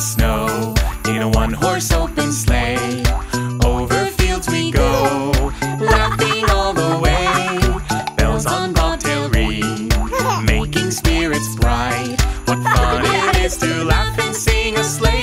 the snow, in a one-horse open sleigh. Over fields we go, laughing all the way. Bells on bobtail ring, making spirits bright. What fun it is to laugh and sing a sleigh.